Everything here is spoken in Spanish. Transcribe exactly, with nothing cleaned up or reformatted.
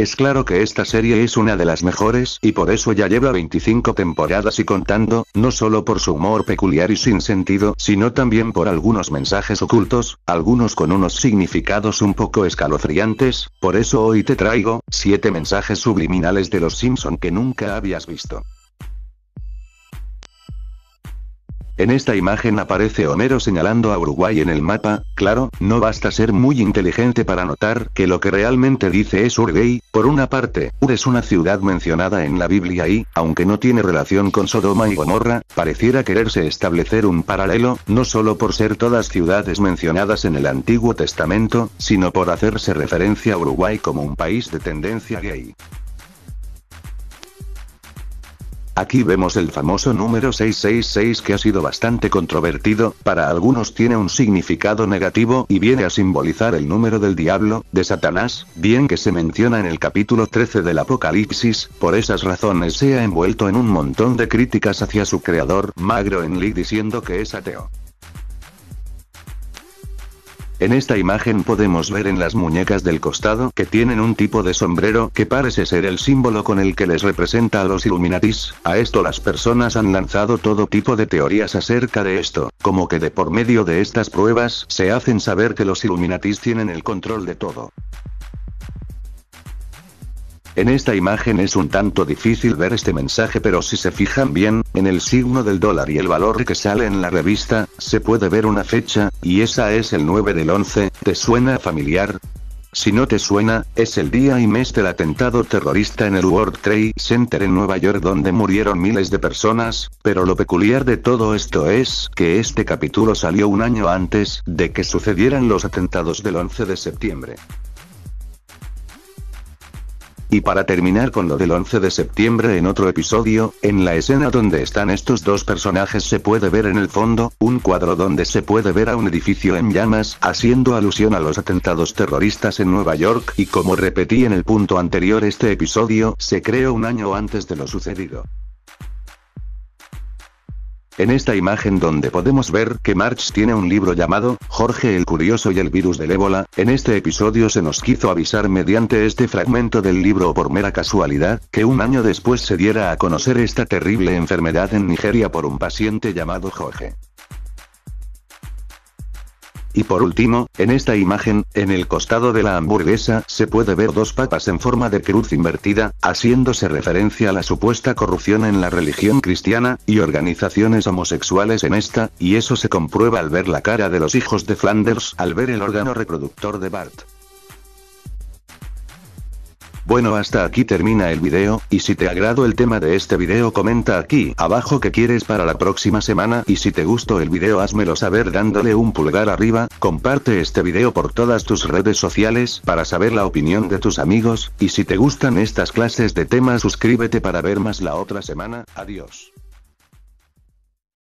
Es claro que esta serie es una de las mejores y por eso ya lleva veinticinco temporadas y contando, no solo por su humor peculiar y sin sentido, sino también por algunos mensajes ocultos, algunos con unos significados un poco escalofriantes. Por eso hoy te traigo siete mensajes subliminales de Los Simpson que nunca habías visto. En esta imagen aparece Homero señalando a Uruguay en el mapa. Claro, no basta ser muy inteligente para notar que lo que realmente dice es Uruguay. Por una parte, Ur es una ciudad mencionada en la Biblia y, aunque no tiene relación con Sodoma y Gomorra, pareciera quererse establecer un paralelo, no solo por ser todas ciudades mencionadas en el Antiguo Testamento, sino por hacerse referencia a Uruguay como un país de tendencia gay. Aquí vemos el famoso número seiscientos sesenta y seis que ha sido bastante controvertido, para algunos tiene un significado negativo y viene a simbolizar el número del diablo, de Satanás, bien que se menciona en el capítulo trece del Apocalipsis. Por esas razones se ha envuelto en un montón de críticas hacia su creador, Magro Enli, diciendo que es ateo. En esta imagen podemos ver en las muñecas del costado que tienen un tipo de sombrero que parece ser el símbolo con el que les representa a los Illuminatis. A esto las personas han lanzado todo tipo de teorías acerca de esto, como que de por medio de estas pruebas se hacen saber que los Illuminatis tienen el control de todo. En esta imagen es un tanto difícil ver este mensaje, pero si se fijan bien, en el signo del dólar y el valor que sale en la revista, se puede ver una fecha, y esa es el nueve del once, ¿te suena familiar? Si no te suena, es el día y mes del atentado terrorista en el World Trade Center en Nueva York, donde murieron miles de personas, pero lo peculiar de todo esto es que este capítulo salió un año antes de que sucedieran los atentados del once de septiembre. Y para terminar con lo del once de septiembre, en otro episodio, en la escena donde están estos dos personajes se puede ver en el fondo un cuadro donde se puede ver a un edificio en llamas, haciendo alusión a los atentados terroristas en Nueva York, y como repetí en el punto anterior, este episodio se creó un año antes de lo sucedido. En esta imagen donde podemos ver que Marge tiene un libro llamado Jorge el Curioso y el virus del ébola, en este episodio se nos quiso avisar mediante este fragmento del libro, o por mera casualidad, que un año después se diera a conocer esta terrible enfermedad en Nigeria por un paciente llamado Jorge. Y por último, en esta imagen, en el costado de la hamburguesa se puede ver dos papas en forma de cruz invertida, haciéndose referencia a la supuesta corrupción en la religión cristiana, y organizaciones homosexuales en esta, y eso se comprueba al ver la cara de los hijos de Flanders al ver el órgano reproductor de Bart. Bueno, hasta aquí termina el video, y si te agradó el tema de este video comenta aquí abajo qué quieres para la próxima semana, y si te gustó el video házmelo saber dándole un pulgar arriba, comparte este video por todas tus redes sociales para saber la opinión de tus amigos, y si te gustan estas clases de temas suscríbete para ver más la otra semana. Adiós.